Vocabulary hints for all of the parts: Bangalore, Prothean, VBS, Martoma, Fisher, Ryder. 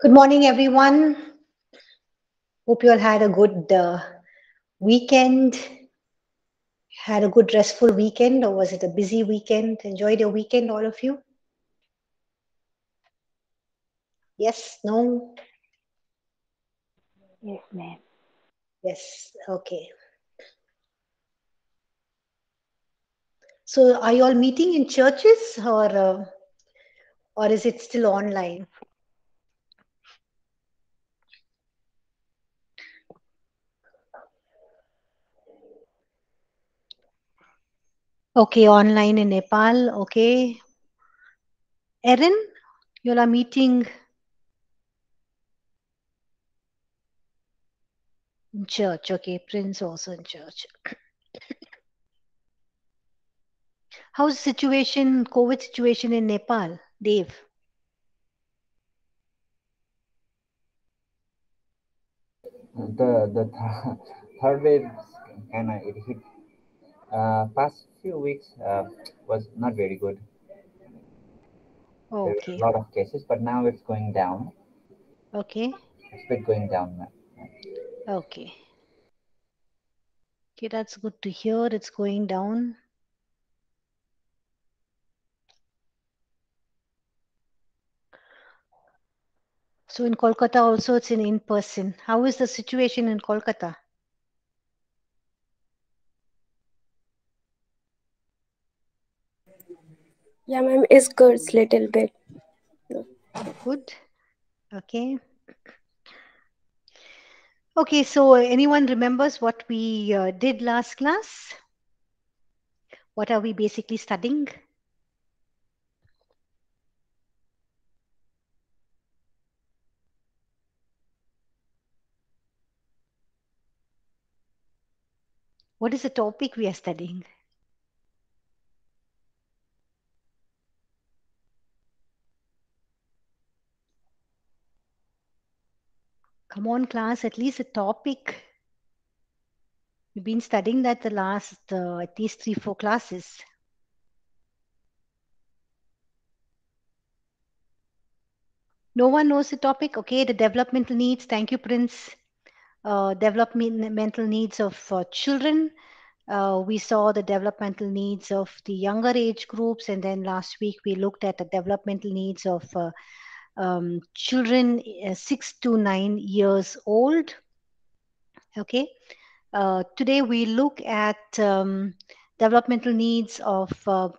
Good morning, everyone. Hope you all had a good weekend, had a good restful weekend, or was it a busy weekend? Enjoyed your weekend, all of you? Yes, no? Yes, ma'am. Yes, okay. So are you all meeting in churches or is it still online? Okay, online in Nepal. Okay. Erin, you all are meeting in church. Okay, Prince also in church. How's the situation, COVID situation in Nepal, Dave? The third wave and it hit. Past few weeks was not very good. Okay. There were a lot of cases, but now it's going down. Okay. It's been going down now. Okay. Okay, that's good to hear. It's going down. So in Kolkata also, it's in person. How is the situation in Kolkata? Yeah, ma'am, it's good, little bit. No. Good. Okay. Okay, so anyone remembers what we did last class? What are we basically studying? What is the topic we are studying? Come on, class, at least a topic. We've been studying that the last at least 3-4 classes. No one knows the topic? Okay, the developmental needs. Thank you, Prince. Developmental needs of children. We saw the developmental needs of the younger age groups. And then last week, we looked at the developmental needs of children 6 to 9 years old. Okay. Today we look at developmental needs of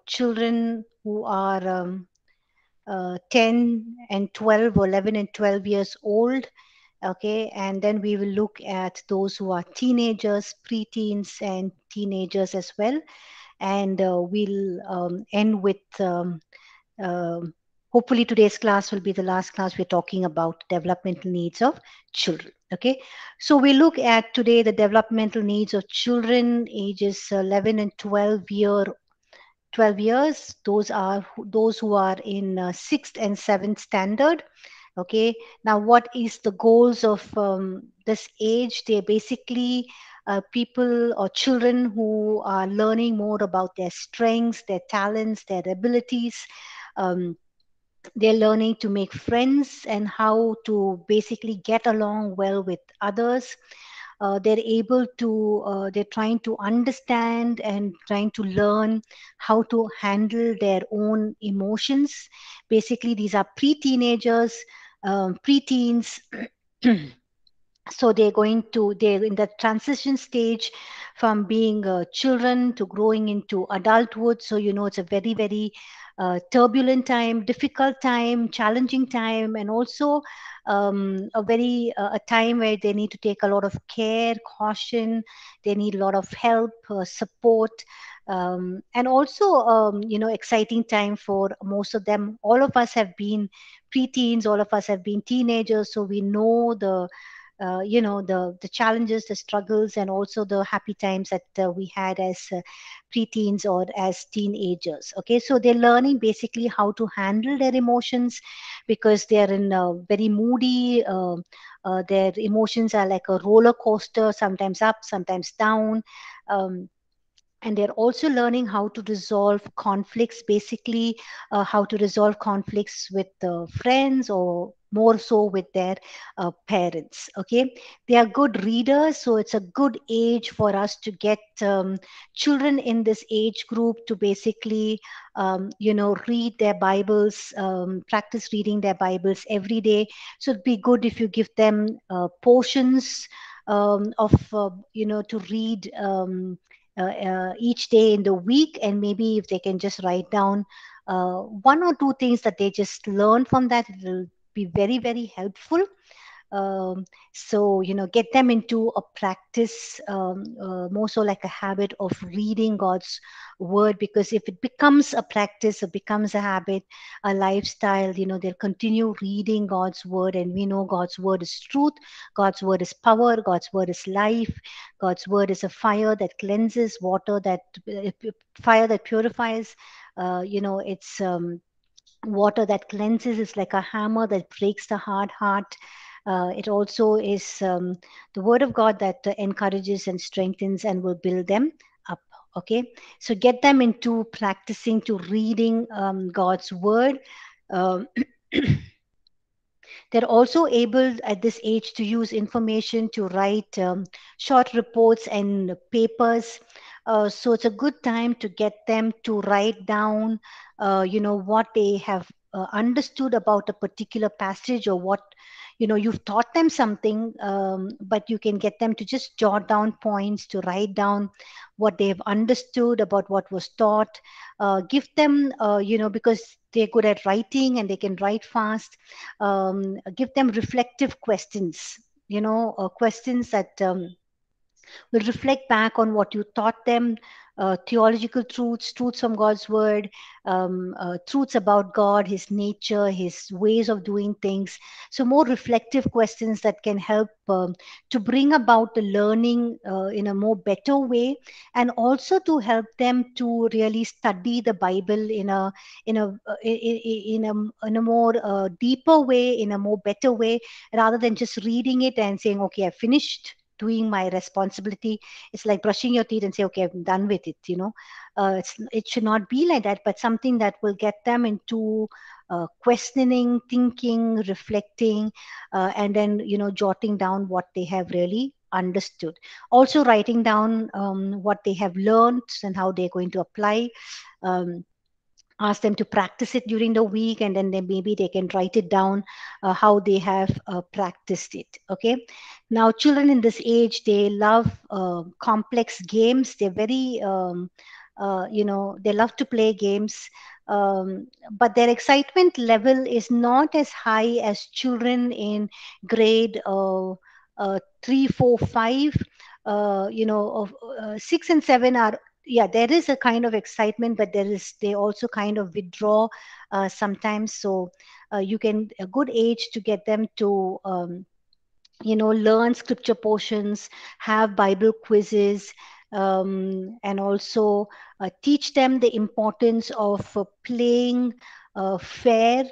children who are 10 and 12 or 11 and 12 years old. Okay. And then we will look at those who are teenagers, preteens and teenagers as well. And we'll end with hopefully today's class will be the last class we're talking about developmental needs of children. Okay, so we look at today the developmental needs of children ages 11 and 12 years. Those are those who are in 6th and 7th standard. Okay, now what is the goals of this age? They're basically people or children who are learning more about their strengths, their talents, their abilities. They're learning to make friends and how to basically get along well with others. They're trying to understand and trying to learn how to handle their own emotions. Basically, these are pre-teenagers, pre-teens. So they're in the transition stage from being children to growing into adulthood. So, you know, it's a very, very turbulent time, difficult time, challenging time, and also a time where they need to take a lot of care, caution. They need a lot of help, support, and also you know, exciting time for most of them. All of us have been preteens. All of us have been teenagers. So we know the challenges, the struggles, and also the happy times that we had as preteens or as teenagers. Okay, so they're learning basically how to handle their emotions because they're in very moody. Their emotions are like a roller coaster, sometimes up, sometimes down. And they're also learning how to resolve conflicts, basically how to resolve conflicts with friends or more so with their parents. Okay, they are good readers, so it's a good age for us to get children in this age group to basically read their Bibles, practice reading their Bibles every day. So it'd be good if you give them portions to read each day in the week, and maybe if they can just write down one or two things that they just learn from that, it will be very, very helpful. Get them into a practice, more so like a habit of reading God's word, because if it becomes a practice, it becomes a habit, a lifestyle, they'll continue reading God's word. And we know God's word is truth, God's word is power, God's word is life, God's word is a fire that cleanses, fire that purifies, it's water that cleanses, is like a hammer that breaks the hard heart. It also is the word of God that encourages and strengthens and will build them up. Okay, so get them into practicing to reading God's word. They're also able at this age to use information, to write short reports and papers. So it's a good time to get them to write down, what they have understood about a particular passage, or what, you've taught them something, but you can get them to just jot down points, to write down what they've understood about what was taught. Give them, because they're good at writing and they can write fast, give them reflective questions, questions that will reflect back on what you taught them, theological truths, truths from God's word, truths about God, his nature, his ways of doing things. So more reflective questions that can help to bring about the learning in a more better way, and also to help them to really study the Bible in a more deeper way, in a more better way, rather than just reading it and saying, okay, I finished doing my responsibility. It's like brushing your teeth and say, okay, I'm done with it, it should not be like that, but something that will get them into questioning, thinking, reflecting, and then, jotting down what they have really understood. Also writing down what they have learned and how they're going to apply. Ask them to practice it during the week, and then maybe they can write it down how they have practiced it. Okay. Now, children in this age, they love complex games. They're very, they love to play games, but their excitement level is not as high as children in grade 3, 4, 5. 6 and 7 are. Yeah, there is a kind of excitement, but they also kind of withdraw sometimes. So a good age to get them to, learn scripture portions, have Bible quizzes, and also teach them the importance of playing fair,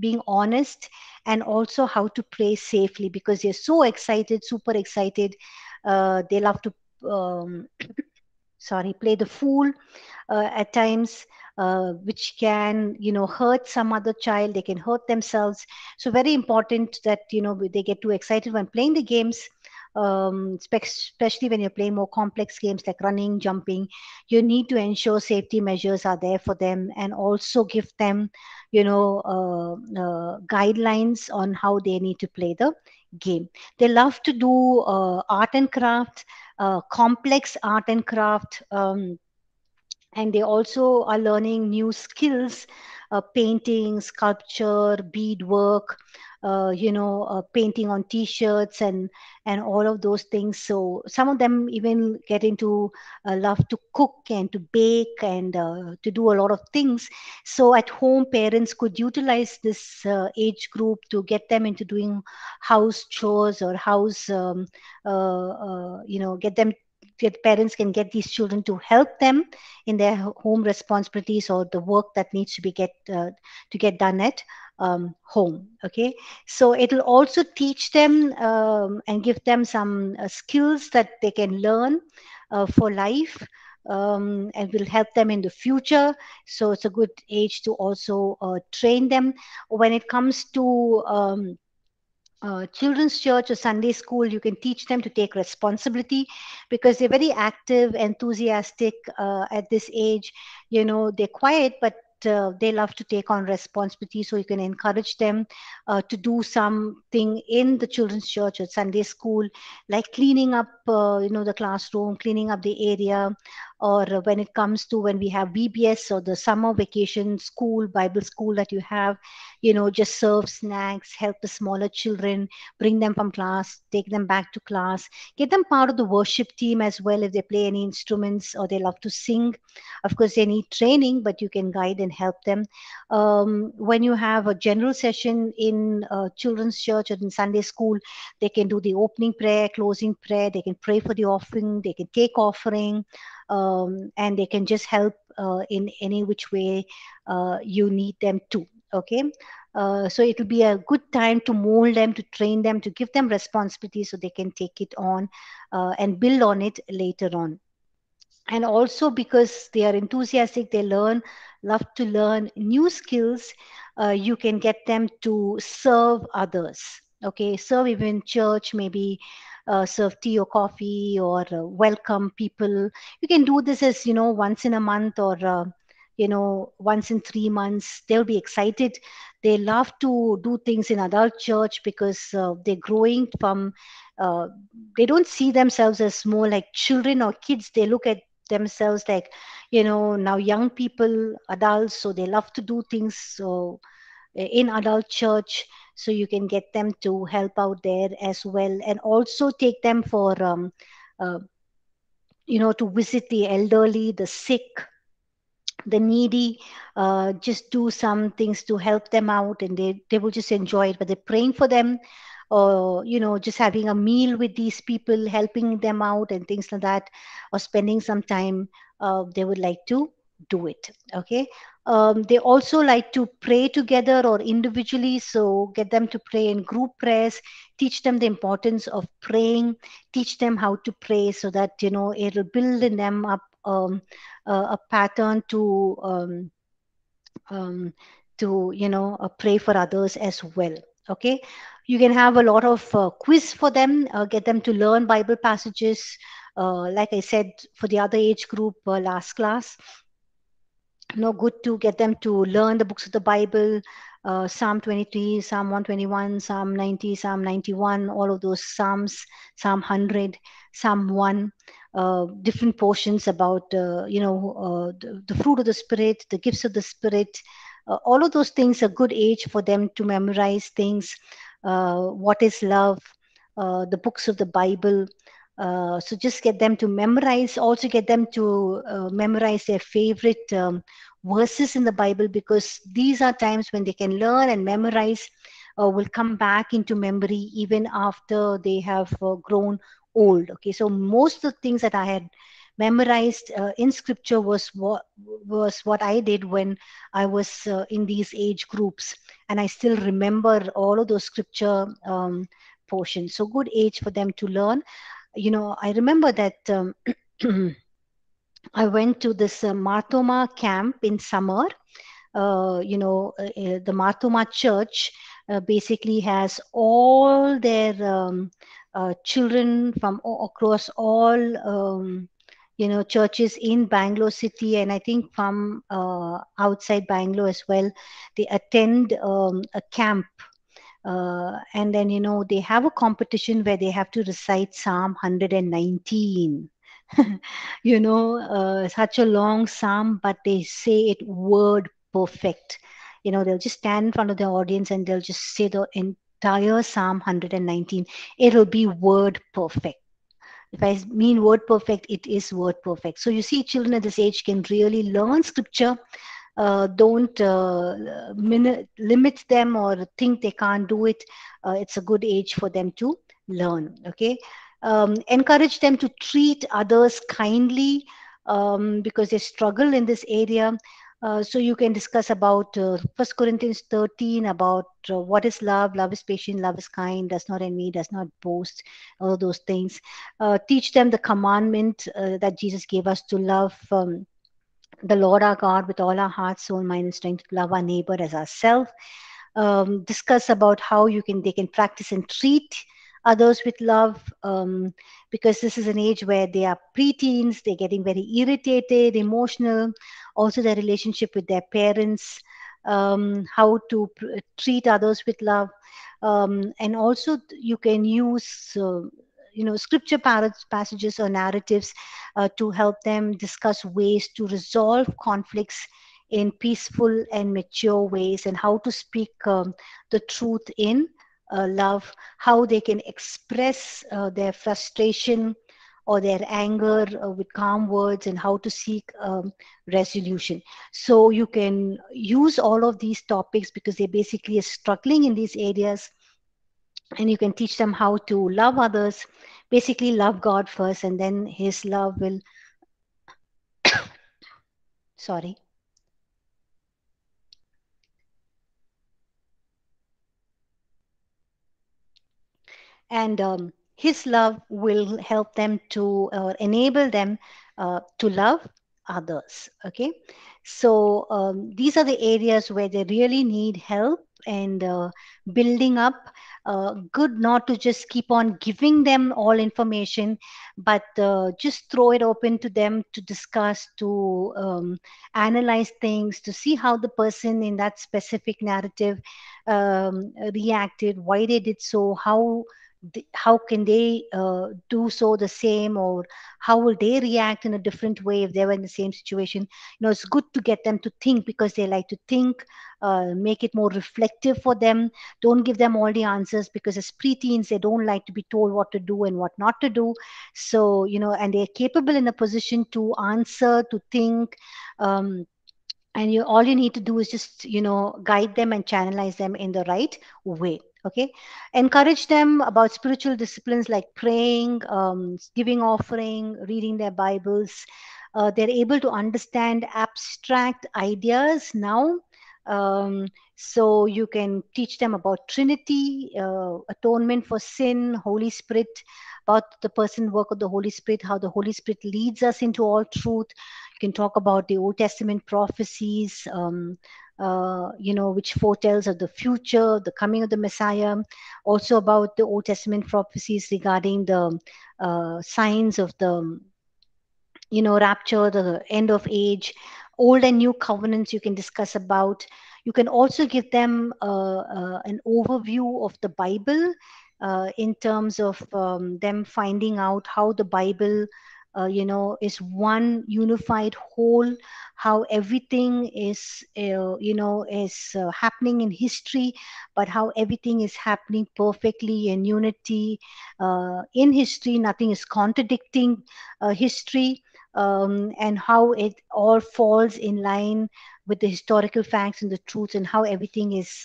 being honest, and also how to play safely, because they're so excited, super excited. They love to... play the fool at times, which can, hurt some other child. They can hurt themselves. So very important that, they get too excited when playing the games, especially when you're playing more complex games like running, jumping. You need to ensure safety measures are there for them, and also give them, guidelines on how they need to play the game. They love to do art and craft, complex art and craft, and they also are learning new skills, painting, sculpture, beadwork, painting on t-shirts and all of those things. So some of them even get into love to cook and to bake and to do a lot of things. So at home, parents could utilize this age group to get them into doing house chores or house, parents can get these children to help them in their home responsibilities or the work that needs to be get done at home. Okay, so it will also teach them and give them some skills that they can learn for life. and will help them in the future. So it's a good age to also train them. When it comes to children's church or Sunday school, you can teach them to take responsibility, because they're very active, enthusiastic at this age. You know, they're quiet, but they love to take on responsibility. So you can encourage them to do something in the children's church or Sunday school, like cleaning up, you know, the classroom, cleaning up the area, or when it comes to when we have VBS or the summer vacation school, Bible school that you have, you know, just serve snacks, help the smaller children, bring them from class, take them back to class, get them part of the worship team as well if they play any instruments or they love to sing. Of course, they need training, but you can guide and help them. When you have a general session in children's church or in Sunday school, they can do the opening prayer, closing prayer, they can pray for the offering, they can take offering, and they can just help in any which way you need them to. Okay, so it will be a good time to mold them, to train them, to give them responsibility so they can take it on and build on it later on. And also because they are enthusiastic, they learn, love to learn new skills, you can get them to serve others. Okay, serve even church, maybe serve tea or coffee, or welcome people. You can do this as, you know, once in a month, or you know, once in 3 months. They'll be excited. They love to do things in adult church because they're growing from, they don't see themselves as more like children or kids. They look at themselves like, you know, now young people, adults, so they love to do things so in adult church. So you can get them to help out there as well, and also take them for, you know, to visit the elderly, the sick, the needy, just do some things to help them out, and they will just enjoy it. But they're praying for them, or, you know, just having a meal with these people, helping them out and things like that, or spending some time, they would like to do it. Okay. They also like to pray together or individually. So get them to pray in group prayers, teach them the importance of praying, teach them how to pray so that, you know, it will build in them up a pattern to you know, pray for others as well. Okay, you can have a lot of quiz for them, get them to learn Bible passages, like I said for the other age group last class. No good to get them to learn the books of the Bible, Psalm 23, Psalm 121, Psalm 90, Psalm 91, all of those Psalms, Psalm 100, Psalm 1. Different portions about, you know, the fruit of the Spirit, the gifts of the Spirit. All of those things are good age for them to memorize things. What is love? The books of the Bible. So just get them to memorize. Also get them to memorize their favorite verses in the Bible, because these are times when they can learn and memorize, will come back into memory even after they have grown old. Okay, so most of the things that I had memorized in scripture was what I did when I was in these age groups, and I still remember all of those scripture portions. So good age for them to learn. You know, I remember that I went to this Martoma camp in summer. You know, the Martoma church basically has all their children from across all you know, churches in Bangalore city, and I think from outside Bangalore as well. They attend a camp, and then, you know, they have a competition where they have to recite Psalm 119. You know, such a long psalm, but they say it word perfect. You know, they'll just stand in front of the audience and they'll just say the entire Psalm 119. It'll be word perfect. If I mean word perfect, it is word perfect. So you see, children at this age can really learn scripture. Don't limit them or think they can't do it. It's a good age for them to learn. Okay, encourage them to treat others kindly, because they struggle in this area. So you can discuss about 1 Corinthians 13 about what is love. Love is patient, love is kind, does not envy, does not boast, all those things. Teach them the commandment that Jesus gave us to love the Lord our God with all our heart, soul, mind, and strength, to love our neighbor as ourselves. Discuss about how they can practice and treat others with love, because this is an age where they are preteens, they're getting very irritated, emotional, also their relationship with their parents, how to treat others with love. And also you can use scripture passages or narratives to help them discuss ways to resolve conflicts in peaceful and mature ways, and how to speak the truth in love, how they can express their frustration or their anger with calm words, and how to seek resolution. So you can use all of these topics because they basically are struggling in these areas, and you can teach them how to love others, basically love God first, and then his love will sorry. And his love will help them to, or enable them to love others. Okay, so these are the areas where they really need help, and building up. Good not to just keep on giving them all information, but just throw it open to them to discuss, to analyze things, to see how the person in that specific narrative reacted, why they did so, how can they do so the same, or how will they react in a different way if they were in the same situation. It's good to get them to think, because they like to think. Make it more reflective for them. Don't give them all the answers, because as preteens they don't like to be told what to do and what not to do. So and they're capable in a position to answer, to think, and all you need to do is just guide them and channelize them in the right way. Okay, encourage them about spiritual disciplines like praying, giving offering, reading their Bibles. They're able to understand abstract ideas now. So you can teach them about Trinity, atonement for sin, Holy Spirit, about the personal work of the Holy Spirit, how the Holy Spirit leads us into all truth. You can talk about the Old Testament prophecies, which foretells of the future, the coming of the Messiah, also about the Old Testament prophecies regarding the signs of the, rapture, the end of age. Old and new covenants you can discuss about. You can also give them an overview of the Bible in terms of them finding out how the Bible is one unified whole, how everything is happening in history, but how everything is happening perfectly in unity in history. Nothing is contradicting history. And how it all falls in line with the historical facts and the truths, and how everything is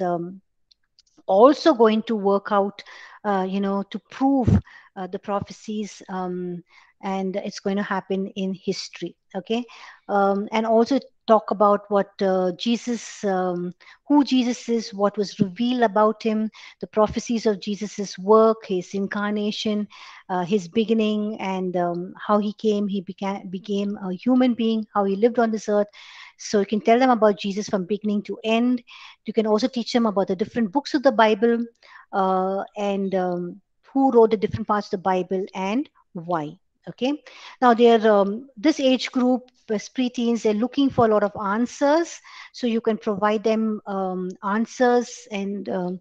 also going to work out, to prove the prophecies, and it's going to happen in history. Okay, and also talk about what who Jesus is, what was revealed about him, the prophecies of Jesus's work, his incarnation, his beginning, and how he came, became a human being, how he lived on this earth. So you can tell them about Jesus from beginning to end. You can also teach them about the different books of the Bible, and who wrote the different parts of the Bible and why. Okay, now they're this age group, preteens, they're looking for a lot of answers, so you can provide them answers and to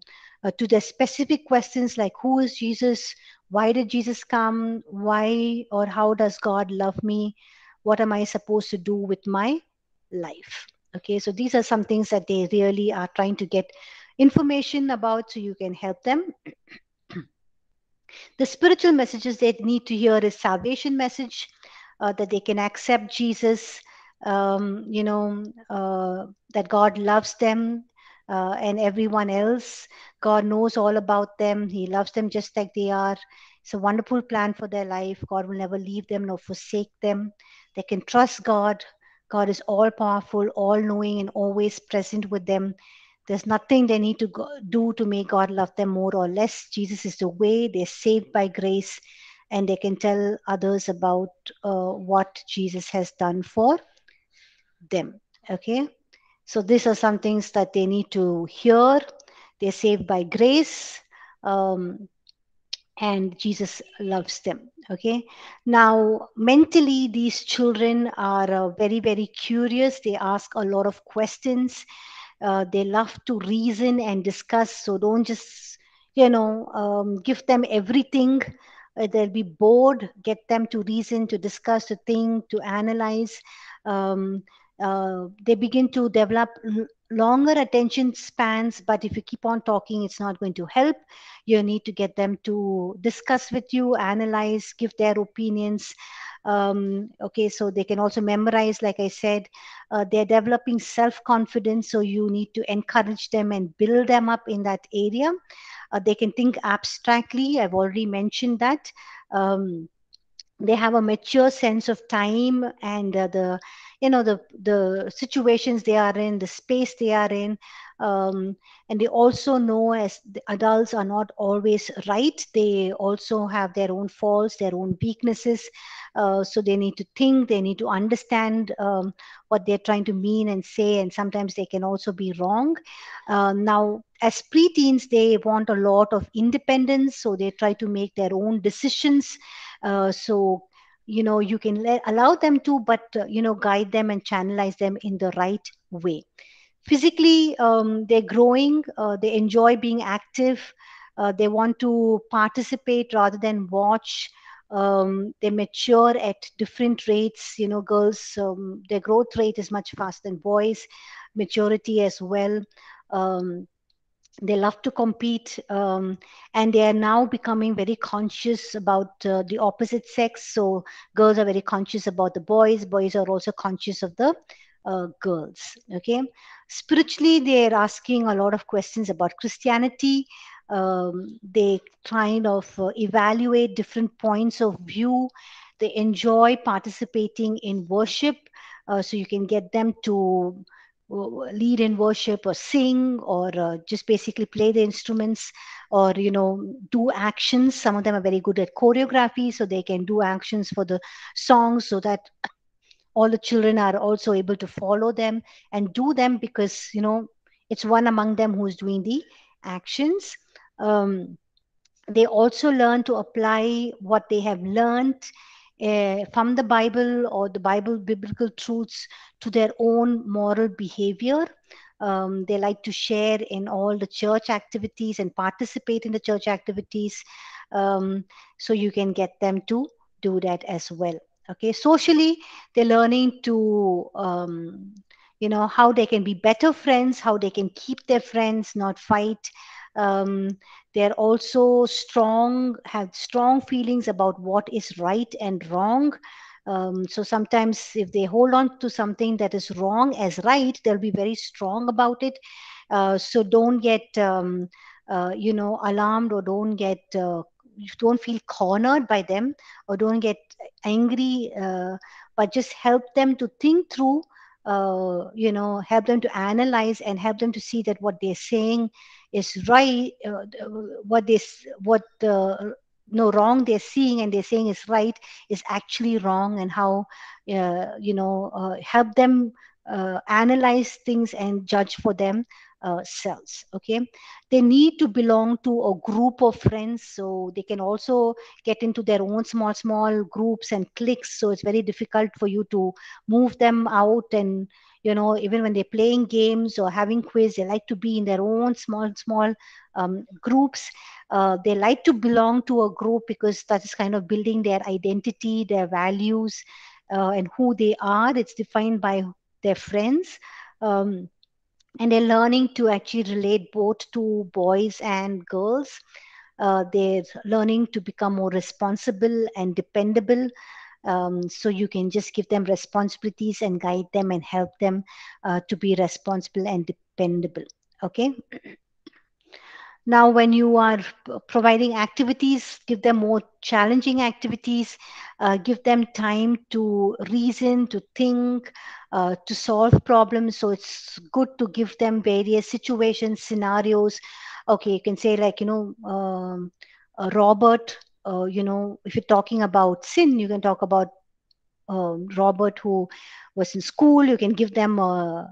their specific questions like who is Jesus, why did Jesus come, why or how does God love me, what am I supposed to do with my life. Okay, so these are some things that they really are trying to get information about, so you can help them. The spiritual messages they need to hear is salvation message, that they can accept Jesus, that God loves them and everyone else. God knows all about them. He loves them just like they are. It's a wonderful plan for their life. God will never leave them nor forsake them. They can trust God. God is all-powerful, all-knowing, and always present with them. There's nothing they need to do to make God love them more or less. Jesus is the way. They're saved by grace, and they can tell others about what Jesus has done for them. Okay? So these are some things that they need to hear. They're saved by grace, and Jesus loves them. Okay. Now, mentally, these children are very, very curious. They ask a lot of questions. They love to reason and discuss. So don't just, give them everything. They'll be bored. Get them to reason, to discuss, to think, to analyze. They begin to develop longer attention spans, but if you keep on talking, it's not going to help. You need to get them to discuss with you, analyze, give their opinions. So they can also memorize, like I said. They're developing self-confidence, so you need to encourage them and build them up in that area. They can think abstractly. I've already mentioned that. They have a mature sense of time and the situations they are in, the space they are in, and they also know, as the adults are not always right, they also have their own faults, their own weaknesses, so they need to think, they need to understand what they're trying to mean and say, and sometimes they can also be wrong. Now, as preteens, they want a lot of independence, so they try to make their own decisions, you can allow them to, but, guide them and channelize them in the right way. Physically, they're growing. They enjoy being active. They want to participate rather than watch. They mature at different rates. Girls, their growth rate is much faster than boys. Maturity as well. They love to compete, and they are now becoming very conscious about the opposite sex. So girls are very conscious about the boys. Boys are also conscious of the girls. Okay. Spiritually, they are asking a lot of questions about Christianity. They kind of evaluate different points of view. They enjoy participating in worship. So you can get them to lead in worship or sing or just basically play the instruments or do actions. Some of them are very good at choreography, so they can do actions for the songs so that all the children are also able to follow them and do them, because it's one among them who's doing the actions. They also learn to apply what they have learned from the Bible or the biblical truths to their own moral behavior. They like to share in all the church activities and participate in the church activities. So you can get them to do that as well. Okay, socially, they're learning to, how they can be better friends, how they can keep their friends, not fight. They're also have strong feelings about what is right and wrong. So sometimes if they hold on to something that is wrong as right, they'll be very strong about it. So don't get, alarmed, or don't feel cornered by them, or don't get angry, but just help them to think through, help them to analyze and help them to see that what they're saying is right, wrong they're seeing and they're saying is right is actually wrong, and how, help them analyze things and judge for themselves. Okay, they need to belong to a group of friends, so they can also get into their own small groups and cliques. So it's very difficult for you to move them out, and even when they're playing games or having quiz, they like to be in their own small groups. They like to belong to a group because that is kind of building their identity, their values, and who they are. It's defined by their friends. And they're learning to actually relate both to boys and girls. They're learning to become more responsible and dependable. So you can just give them responsibilities and guide them and help them to be responsible and dependable. Okay. Now, when you are providing activities, give them more challenging activities, give them time to reason, to think, to solve problems. So it's good to give them various situations, scenarios. Okay, you can say like, Robert, if you're talking about sin, you can talk about Robert who was in school. You can give them a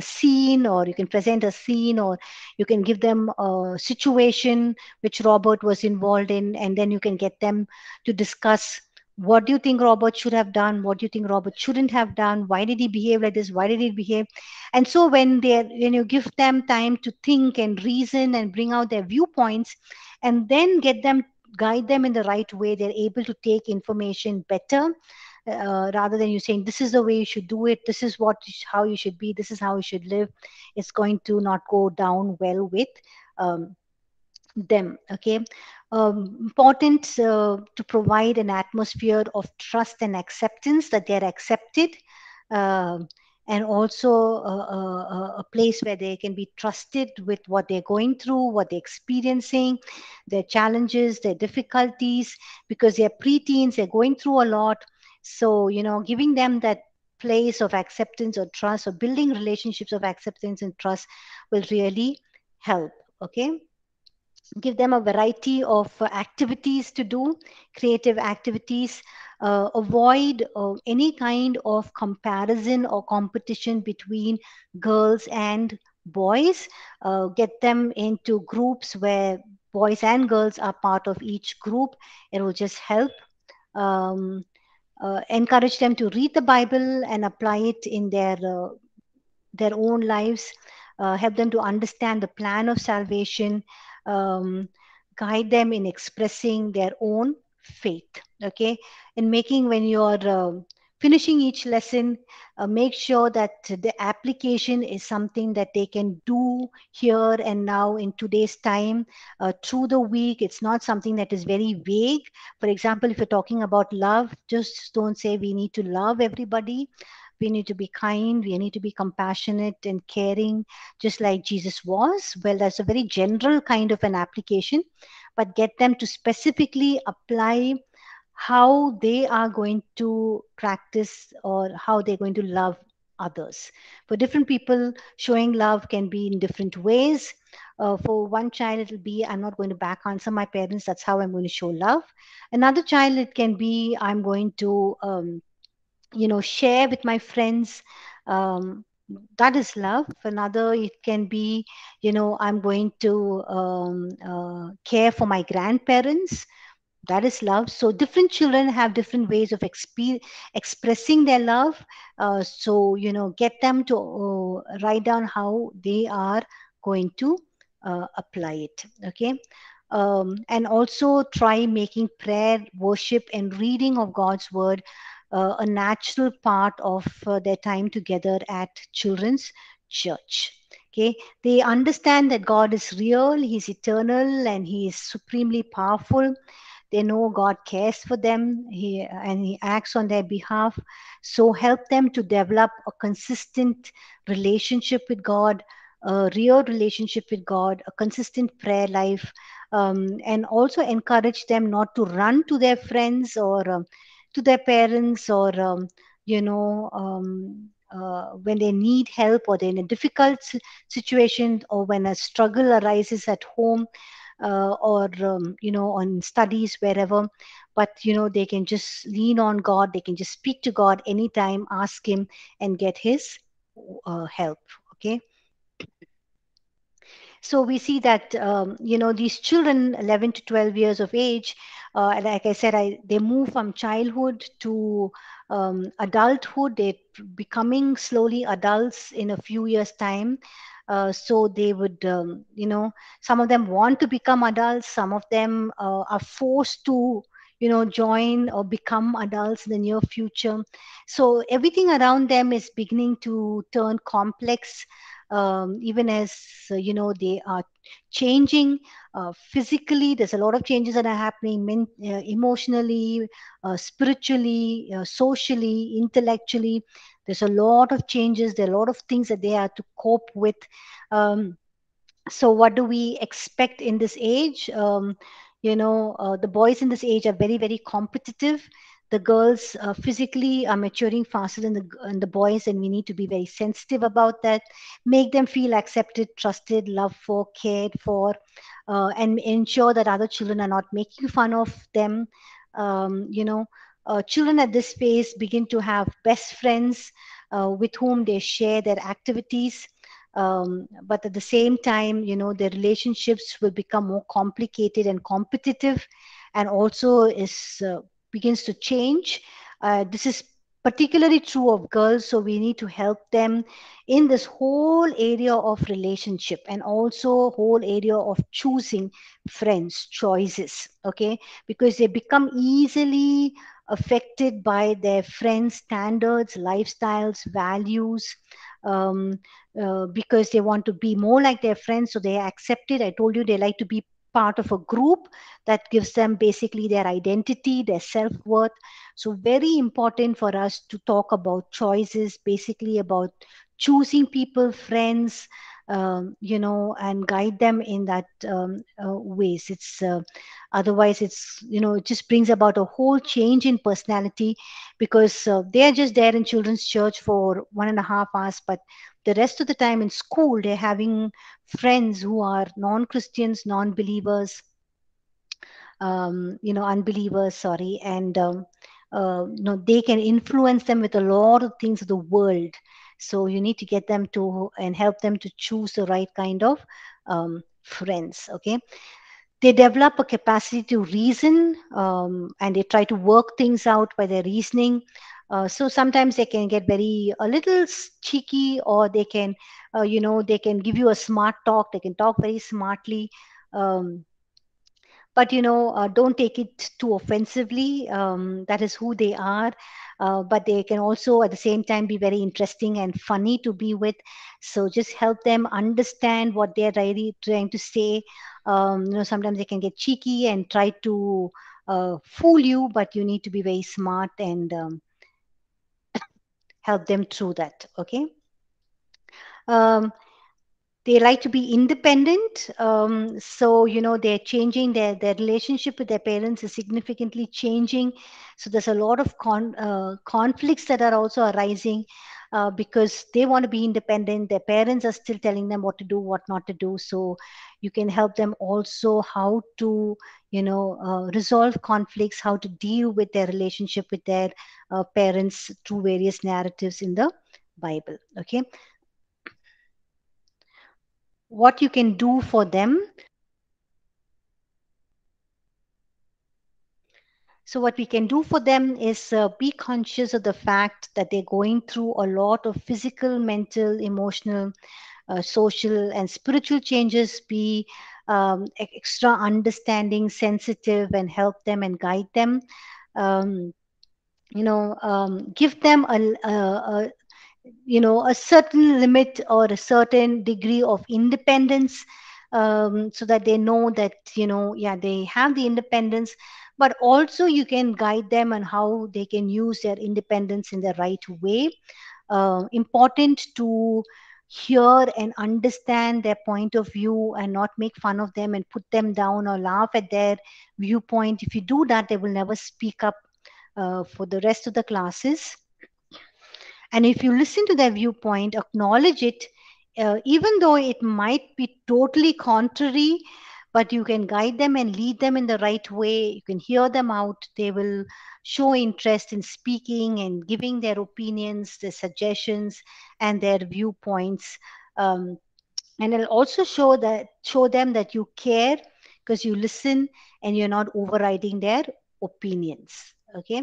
scene, or you can present a scene, or you can give them a situation which Robert was involved in, and then you can get them to discuss, what do you think Robert should have done, what do you think Robert shouldn't have done, why did he behave like this, why did he behave. And so when you give them time to think and reason and bring out their viewpoints, and then guide them in the right way, they're able to take information better, rather than you saying, this is the way you should do it, this is how you should be, this is how you should live. It's going to not go down well with them. Okay. Important to provide an atmosphere of trust and acceptance, that they're accepted, and also a place where they can be trusted with what they're going through, what they're experiencing, their challenges, their difficulties, because they're preteens, they're going through a lot. So, giving them that place of acceptance or trust, or building relationships of acceptance and trust, will really help, okay? Give them a variety of activities to do, creative activities. Avoid any kind of comparison or competition between girls and boys. Get them into groups where boys and girls are part of each group. It will just help. Encourage them to read the Bible and apply it in their own lives. Help them to understand the plan of salvation. Guide them in expressing their own faith, okay? And when you're finishing each lesson, make sure that the application is something that they can do here and now in today's time, through the week. It's not something that is very vague. For example, if you're talking about love, just don't say we need to love everybody. We need to be kind, we need to be compassionate and caring, just like Jesus was. Well, that's a very general kind of an application, but get them to specifically apply how they are going to practice, or how they're going to love others. For different people, showing love can be in different ways. For one child, it'll be, I'm not going to back answer my parents, that's how I'm going to show love. Another child, it can be, I'm going to share with my friends, that is love. Another, it can be, I'm going to care for my grandparents, that is love. So different children have different ways of expressing their love. Get them to write down how they are going to apply it, okay? And also try making prayer, worship, and reading of God's word a natural part of their time together at children's church. Okay, they understand that God is real, He's eternal, and He is supremely powerful. They know God cares for them, and He acts on their behalf. So help them to develop a consistent relationship with God, a real relationship with God, a consistent prayer life, and also encourage them not to run to their friends or to their parents, or when they need help, or they're in a difficult situation, or when a struggle arises at home, or on studies, wherever. But they can just lean on God, they can just speak to God anytime, ask Him and get His help, okay? So we see that, these children, 11 to 12 years of age, like I said, they move from childhood to adulthood. They're becoming slowly adults in a few years' time. So they would, some of them want to become adults. Some of them are forced to, join or become adults in the near future. So everything around them is beginning to turn complex. Even as, they are changing physically, there's a lot of changes that are happening emotionally, spiritually, socially, intellectually. There's a lot of changes. There are a lot of things that they have to cope with. So what do we expect in this age? The boys in this age are very, very competitive. The girls physically are maturing faster than the boys, and we need to be very sensitive about that. Make them feel accepted, trusted, loved for, cared for, and ensure that other children are not making fun of them. Children at this phase begin to have best friends with whom they share their activities. But at the same time, their relationships will become more complicated and competitive, and also begins to change. This is particularly true of girls, so we need to help them in this whole area of relationship and also whole area of choosing friends, choices, okay? Because they become easily affected by their friends' standards, lifestyles, values, because they want to be more like their friends, so they are accepted. I told you they like to be part of a group that gives them basically their identity, their self-worth. So very important for us to talk about choices, basically about choosing people, friends, and guide them in that ways. It's otherwise it just brings about a whole change in personality, because they're just there in children's church for 1.5 hours, but the rest of the time in school they're having friends who are non-Christians, non-believers, unbelievers, sorry, and they can influence them with a lot of things of the world. So you need to get them to and help them to choose the right kind of friends, okay? They develop a capacity to reason, and they try to work things out by their reasoning. So sometimes they can get a little cheeky, or they can, they can give you a smart talk. They can talk very smartly. But, don't take it too offensively. That is who they are. But they can also at the same time be very interesting and funny to be with. So just help them understand what they're really trying to say. Sometimes they can get cheeky and try to fool you, but you need to be very smart and help them through that, okay? They like to be independent. They're changing their relationship with their parents is significantly changing. So there's a lot of conflicts that are also arising because they want to be independent. Their parents are still telling them what to do, what not to do. So you can help them also how to, resolve conflicts, how to deal with their relationship with their parents through various narratives in the Bible, okay? What you can do for them. So what we can do for them is be conscious of the fact that they're going through a lot of physical, mental, emotional, social and spiritual changes. Be extra understanding, sensitive, and help them and guide them. Give them a certain limit or a certain degree of independence, so that they know that, they have the independence, but also you can guide them on how they can use their independence in the right way. Important to hear and understand their point of view and not make fun of them and put them down or laugh at their viewpoint. If you do that, they will never speak up for the rest of the classes. And if you listen to their viewpoint, acknowledge it, even though it might be totally contrary, but you can guide them and lead them in the right way. You can hear them out. They will show interest in speaking and giving their opinions, their suggestions, and their viewpoints. And it'll also show them that you care, because you listen and you're not overriding their opinions, okay?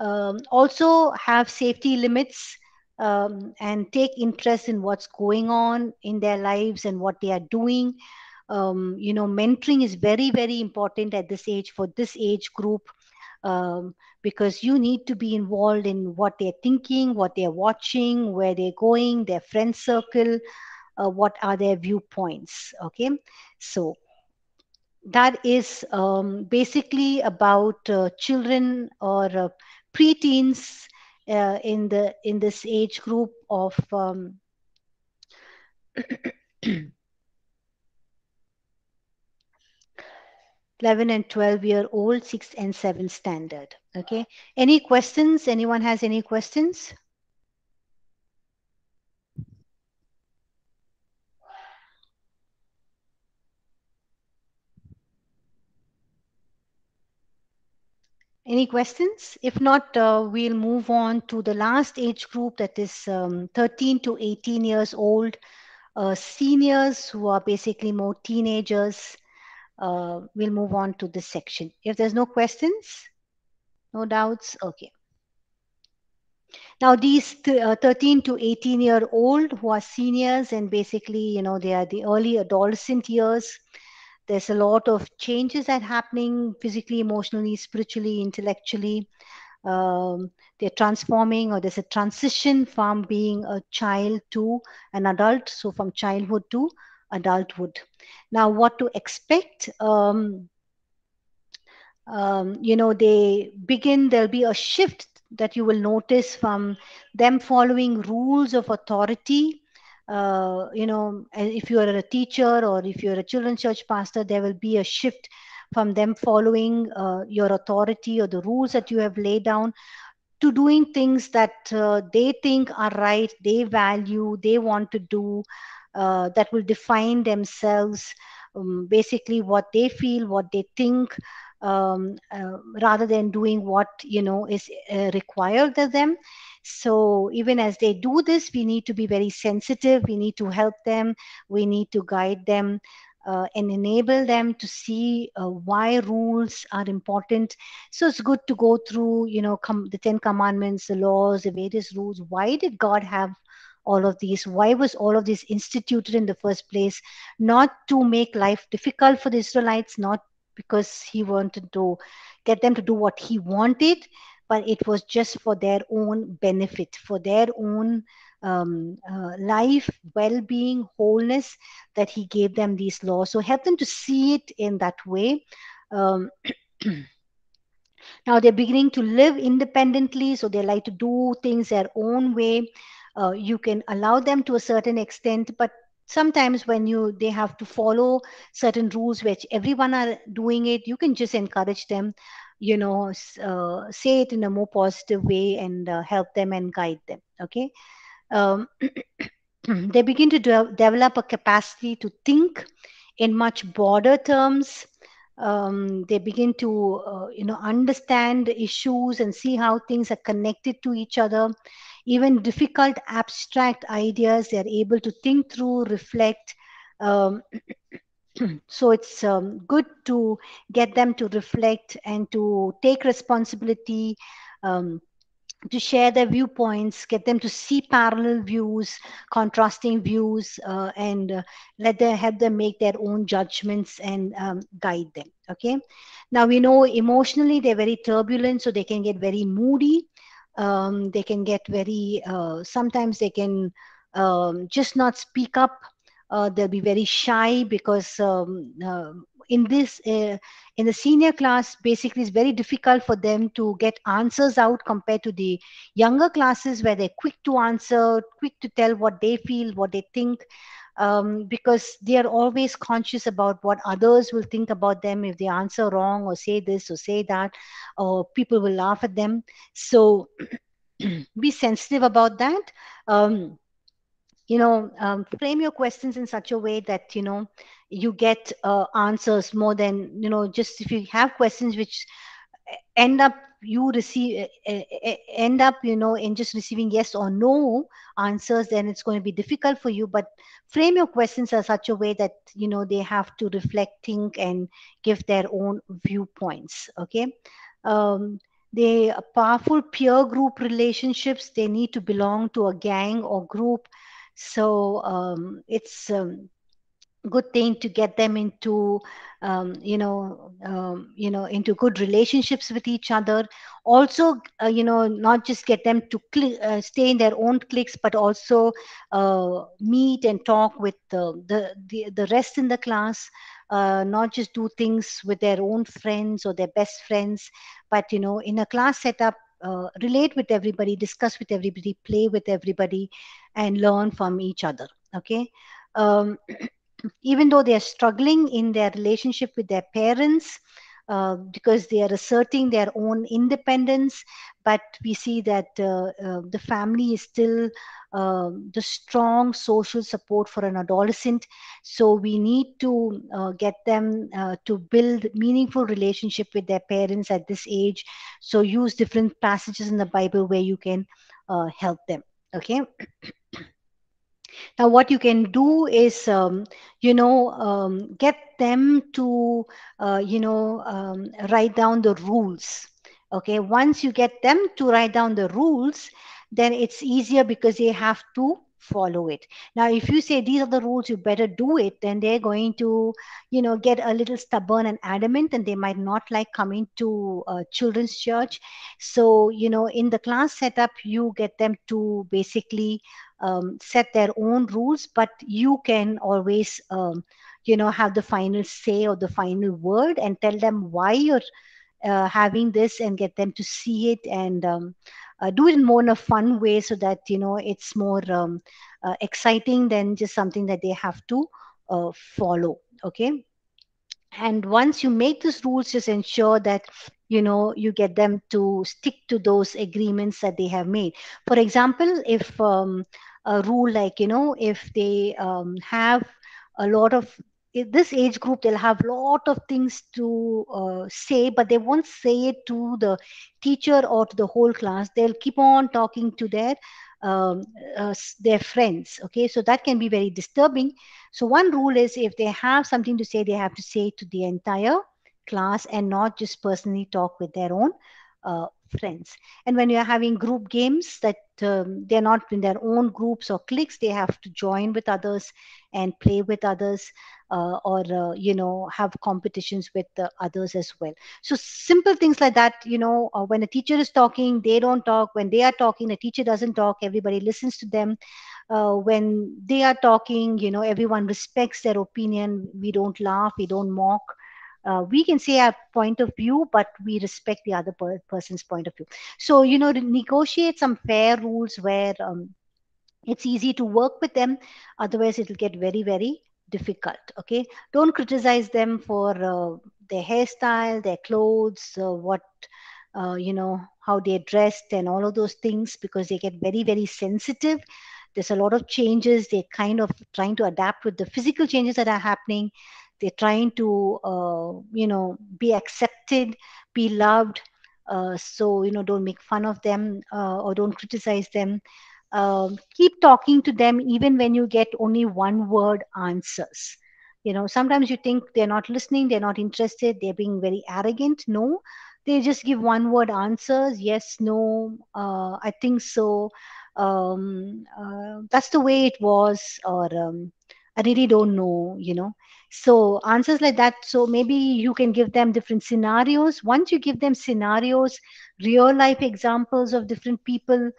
Also have safety limits and take interest in what's going on in their lives and what they are doing. Mentoring is very, very important at this age for this age group, because you need to be involved in what they're thinking, what they're watching, where they're going, their friend circle, what are their viewpoints, okay? So that is basically about children or preteens in this age group of 11 and 12-year-old 6th and 7th standard. Okay. Any questions? Anyone has any questions? Any questions? If not, we'll move on to the last age group, that is 13 to 18 years old, seniors who are basically more teenagers. We'll move on to this section. If there's no questions, no doubts, okay. Now these 13 to 18-year-old who are seniors, and basically, you know, they are the early adolescent years. There's a lot of changes that are happening physically, emotionally, spiritually, intellectually. They're transforming, or there's a transition from being a child to an adult. So from childhood to adulthood. Now what to expect? You know, they begin, there'll be a shift that you will notice from them following rules of authority. You know, if you are a teacher or if you're a children's church pastor, there will be a shift from them following your authority or the rules that you have laid down to doing things that they think are right, they value, they want to do, that will define themselves, basically what they feel, what they think, rather than doing what, you know, is required of them. So even as they do this, we need to be very sensitive. We need to help them. We need to guide them and enable them to see why rules are important. So it's good to go through, you know, the 10 commandments, the laws, the various rules. Why did God have all of these? Why was all of this instituted in the first place? Not to make life difficult for the Israelites, not because he wanted to get them to do what he wanted, but it was just for their own benefit, for their own life, well-being, wholeness, that he gave them these laws. So help them to see it in that way. Now they're beginning to live independently, so they like to do things their own way. You can allow them to a certain extent, but sometimes when they have to follow certain rules which everyone are doing it, you can just encourage them, you know, say it in a more positive way and help them and guide them, okay? They begin to develop a capacity to think in much broader terms. They begin to, you know, understand issues and see how things are connected to each other. Even difficult abstract ideas, they are able to think through, reflect. So it's good to get them to reflect and to take responsibility, to share their viewpoints, get them to see parallel views, contrasting views, and help them make their own judgments and guide them, okay? Now we know emotionally they're very turbulent, so they can get very moody. They can get very, sometimes they can just not speak up. They'll be very shy because in the senior class, basically it's very difficult for them to get answers out compared to the younger classes where they're quick to answer, quick to tell what they feel, what they think, because they are always conscious about what others will think about them if they answer wrong or say this or say that, or people will laugh at them. So be sensitive about that. You know, frame your questions in such a way that, you know, you get answers more than, you know, just if you have questions which end up you know, in just receiving yes or no answers, then it's going to be difficult for you. But frame your questions in such a way that, you know, they have to reflect, think, and give their own viewpoints, okay? They are powerful peer group relationships. They need to belong to a gang or group. So it's good thing to get them into, you know, into good relationships with each other. Also, you know, not just get them to stay in their own cliques, but also meet and talk with the rest in the class. Not just do things with their own friends or their best friends, but, you know, in a class setup, relate with everybody, discuss with everybody, play with everybody, and learn from each other. Okay. even though they are struggling in their relationship with their parents, because they are asserting their own independence, but we see that the family is still the strong social support for an adolescent. So we need to get them to build meaningful relationship with their parents at this age. So use different passages in the Bible where you can help them. Okay. Now, what you can do is, get them to, write down the rules. Okay, once you get them to write down the rules, then it's easier because they have to follow it. Now, if you say these are the rules, you better do it, then they're going to, get a little stubborn and adamant, and they might not like coming to children's church. So, in the class setup, you get them to basically set their own rules, but you can always, have the final say or the final word, and tell them why you're having this, and get them to see it, and do it in more in a fun way, so that it's more exciting than just something that they have to follow. Okay, and once you make these rules, just ensure that you get them to stick to those agreements that they have made. For example, if a rule like if they have a lot of this age group, they'll have a lot of things to say, but they won't say it to the teacher or to the whole class. They'll keep on talking to their friends. Okay, so that can be very disturbing. So one rule is, if they have something to say, they have to say it to the entire class and not just personally talk with their own friends. And when you're having group games, that they're not in their own groups or cliques, they have to join with others and play with others, or have competitions with the others as well. So simple things like that, when a teacher is talking, they don't talk. When they are talking, the teacher doesn't talk. Everybody listens to them. When they are talking, everyone respects their opinion. We don't laugh. We don't mock. We can say our point of view, but we respect the other person's point of view. So, to negotiate some fair rules where it's easy to work with them. Otherwise, it'll get very, very difficult. Okay, don't criticize them for their hairstyle, their clothes, how they're dressed, and all of those things, because they get very, very sensitive. There's a lot of changes. They're kind of trying to adapt with the physical changes that are happening. They're trying to, be accepted, be loved. So, don't make fun of them or don't criticize them. Keep talking to them even when you get only one word answers. Sometimes you think they're not listening, they're not interested, they're being very arrogant. No, they just give one word answers. Yes, no, I think so. That's the way it was, or I really don't know, So answers like that. So maybe you can give them different scenarios. Once you give them scenarios, real life examples of different people,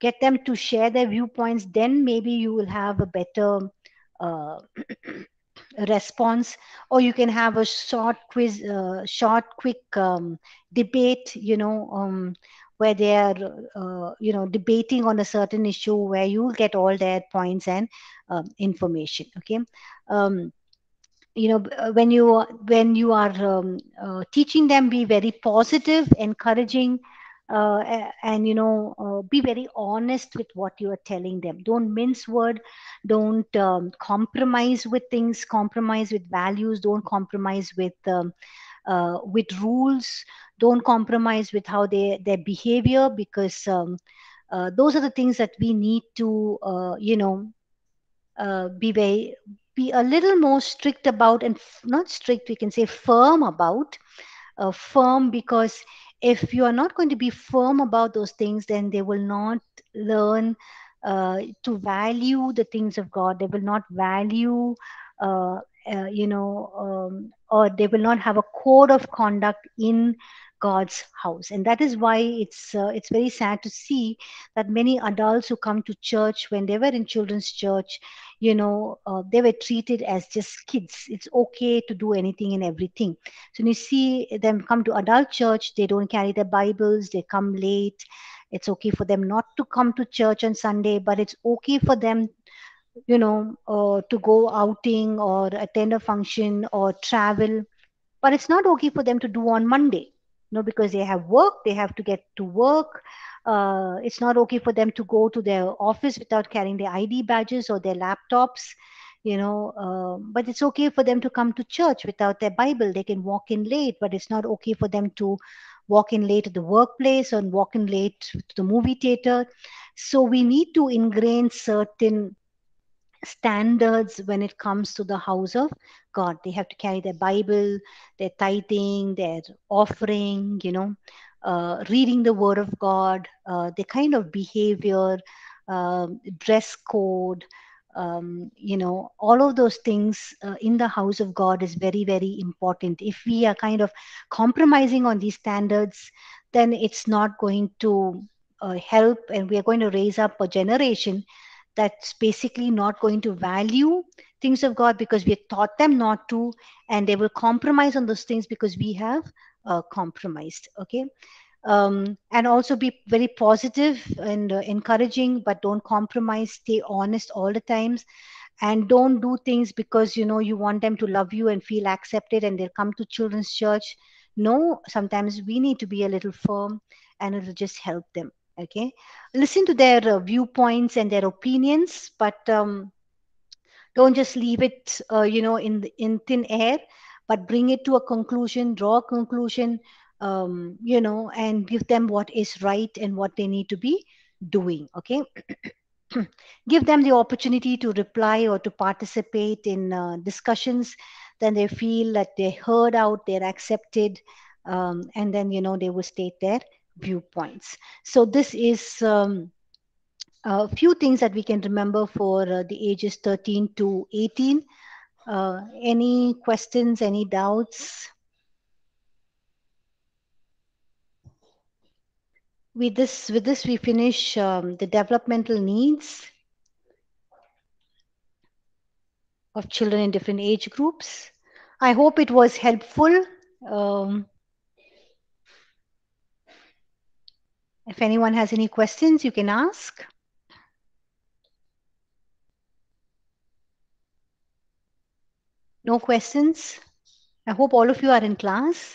get them to share their viewpoints, then maybe you will have a better response. Or you can have a short quiz, quick debate, where they are, debating on a certain issue, where you get all their points and information. Okay, when you are teaching them, be very positive, encouraging, and be very honest with what you are telling them. Don't mince word. Don't compromise with things. Compromise with values. Don't compromise with rules. Don't compromise with how their behavior, because those are the things that we need to, be a little more strict about, and not strict, we can say firm about. Firm, because if you are not going to be firm about those things, then they will not learn to value the things of God. They will not value, or they will not have a code of conduct in God's house. And that is why it's very sad to see that many adults who come to church, when they were in children's church, they were treated as just kids. It's okay to do anything and everything. So when you see them come to adult church, they don't carry their Bibles, they come late. It's okay for them not to come to church on Sunday, but it's okay for them to go outing or attend a function or travel. But it's not okay for them to do on Monday, because they have work, they have to get to work. It's not okay for them to go to their office without carrying their ID badges or their laptops, but it's okay for them to come to church without their Bible. They can walk in late, but it's not okay for them to walk in late at the workplace or walk in late to the movie theater. So we need to ingrain certain standards when it comes to the house of God. They have to carry their Bible, their tithing, their offering, reading the Word of God, the kind of behavior, dress code, all of those things in the house of God is very, very important. If we are kind of compromising on these standards, then it's not going to help, and we are going to raise up a generation that's basically not going to value things of God because we taught them not to, and they will compromise on those things because we have compromised. Okay. And also be very positive and encouraging, but don't compromise. Stay honest all the times, and don't do things because, you want them to love you and feel accepted and they'll come to children's church. No, sometimes we need to be a little firm and it'll just help them. Okay, listen to their viewpoints and their opinions, but don't just leave it, in thin air, but bring it to a conclusion, draw a conclusion, and give them what is right and what they need to be doing. Okay, give them the opportunity to reply or to participate in discussions. Then they feel that they're heard out, they're accepted, and then, they will state their viewpoints. So this is a few things that we can remember for the ages 13 to 18. Any questions, any doubts? With this, we finish the developmental needs of children in different age groups. I hope it was helpful. If anyone has any questions, you can ask. No questions? I hope all of you are in class.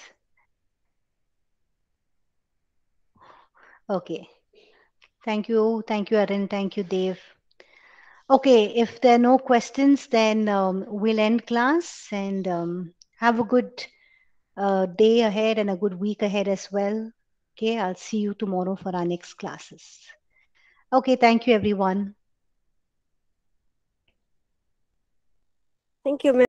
Okay. Thank you. Thank you, Arun. Thank you, Dave. Okay. If there are no questions, then we'll end class, and have a good day ahead and a good week ahead as well. Okay, I'll see you tomorrow for our next classes. Okay, thank you, everyone. Thank you, ma'am.